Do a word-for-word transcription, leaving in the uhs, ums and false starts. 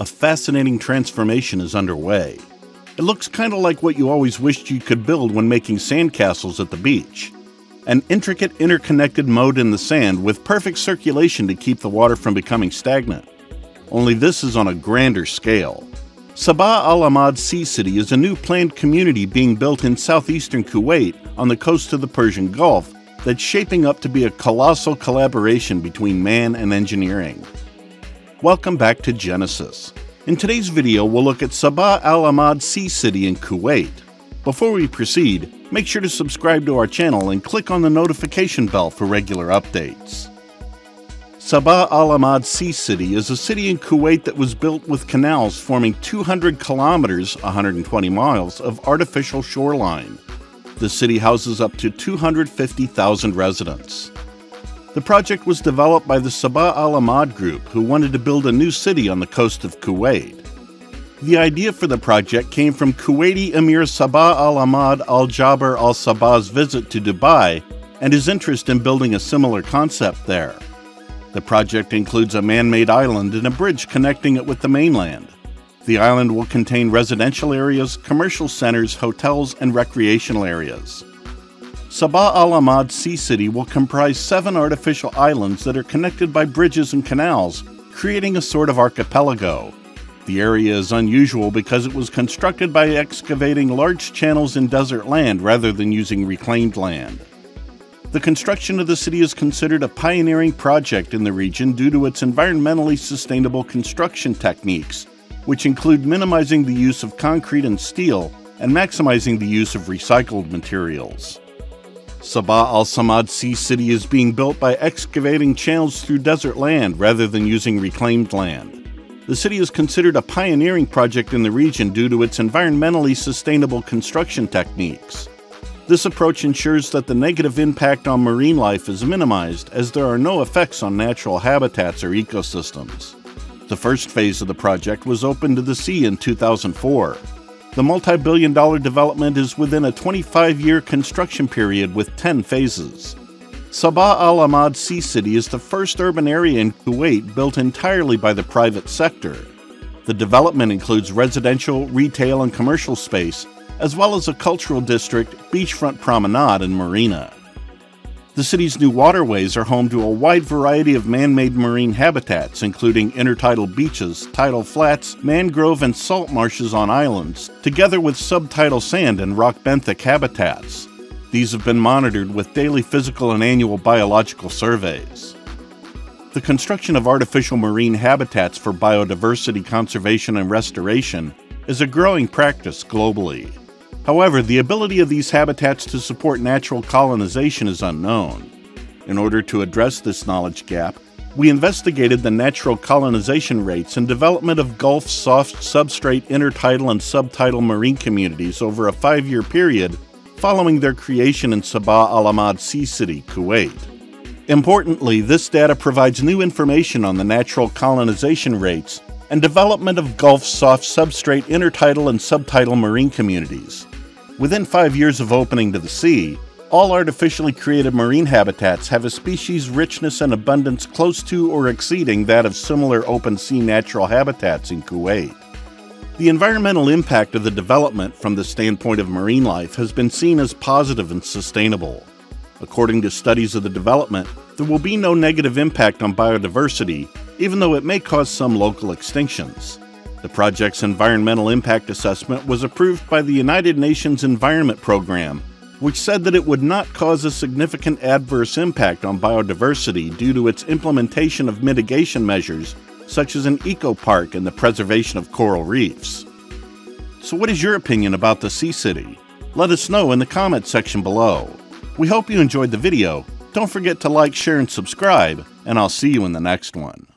a fascinating transformation is underway. It looks kind of like what you always wished you could build when making sandcastles at the beach. An intricate interconnected moat in the sand with perfect circulation to keep the water from becoming stagnant. Only this is on a grander scale. Sabah Al Ahmad Sea City is a new planned community being built in southeastern Kuwait on the coast of the Persian Gulf that's shaping up to be a colossal collaboration between man and engineering. Welcome back to Genesis. In today's video, we'll look at Sabah Al Ahmad Sea City in Kuwait. Before we proceed, make sure to subscribe to our channel and click on the notification bell for regular updates. Sabah Al Ahmad Sea City is a city in Kuwait that was built with canals forming two hundred kilometers, one hundred twenty miles, of artificial shoreline. The city houses up to two hundred fifty thousand residents. The project was developed by the Sabah Al Ahmad Group, who wanted to build a new city on the coast of Kuwait. The idea for the project came from Kuwaiti Emir Sabah Al Ahmad Al Jaber Al Sabah's visit to Dubai and his interest in building a similar concept there. The project includes a man-made island and a bridge connecting it with the mainland. The island will contain residential areas, commercial centers, hotels, and recreational areas. Sabah Al Ahmad Sea City will comprise seven artificial islands that are connected by bridges and canals, creating a sort of archipelago. The area is unusual because it was constructed by excavating large channels in desert land rather than using reclaimed land. The construction of the city is considered a pioneering project in the region due to its environmentally sustainable construction techniques, which include minimizing the use of concrete and steel and maximizing the use of recycled materials. Sabah Al Ahmad Sea City is being built by excavating channels through desert land rather than using reclaimed land. The city is considered a pioneering project in the region due to its environmentally sustainable construction techniques. This approach ensures that the negative impact on marine life is minimized, as there are no effects on natural habitats or ecosystems. The first phase of the project was opened to the sea in two thousand four. The multi-billion dollar development is within a twenty-five year construction period with ten phases. Sabah Al Ahmad Sea City is the first urban area in Kuwait built entirely by the private sector. The development includes residential, retail, and commercial space, as well as a cultural district, beachfront promenade, and marina. The city's new waterways are home to a wide variety of man-made marine habitats, including intertidal beaches, tidal flats, mangrove and salt marshes on islands, together with subtidal sand and rock benthic habitats. These have been monitored with daily physical and annual biological surveys. The construction of artificial marine habitats for biodiversity conservation and restoration is a growing practice globally. However, the ability of these habitats to support natural colonization is unknown. In order to address this knowledge gap, we investigated the natural colonization rates and development of Gulf soft substrate intertidal and subtidal marine communities over a five year period following their creation in Sabah Al Ahmad Sea City, Kuwait. Importantly, this data provides new information on the natural colonization rates and development of Gulf soft substrate intertidal and subtidal marine communities. Within five years of opening to the sea, all artificially created marine habitats have a species richness and abundance close to or exceeding that of similar open sea natural habitats in Kuwait. The environmental impact of the development from the standpoint of marine life has been seen as positive and sustainable. According to studies of the development, there will be no negative impact on biodiversity, even though it may cause some local extinctions. The project's environmental impact assessment was approved by the United Nations Environment Program, which said that it would not cause a significant adverse impact on biodiversity due to its implementation of mitigation measures, such as an eco-park and the preservation of coral reefs. So what is your opinion about the Sea City? Let us know in the comment section below. We hope you enjoyed the video. Don't forget to like, share, and subscribe, and I'll see you in the next one.